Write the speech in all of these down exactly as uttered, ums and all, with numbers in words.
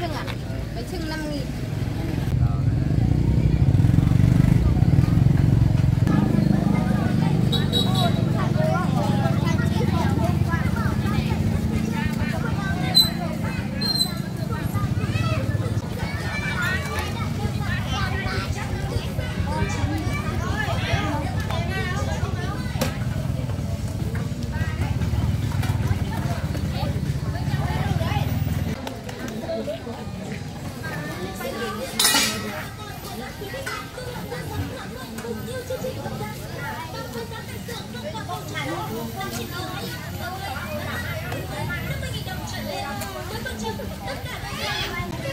chưng à? Bánh chưng năm nghìn. Tất cả những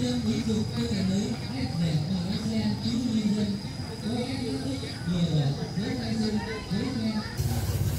Chương nghị dụng cây cải mới để đẩy vào lái xe cứu người dân, cố gắng giữ vững vừa với tay dân với nghe.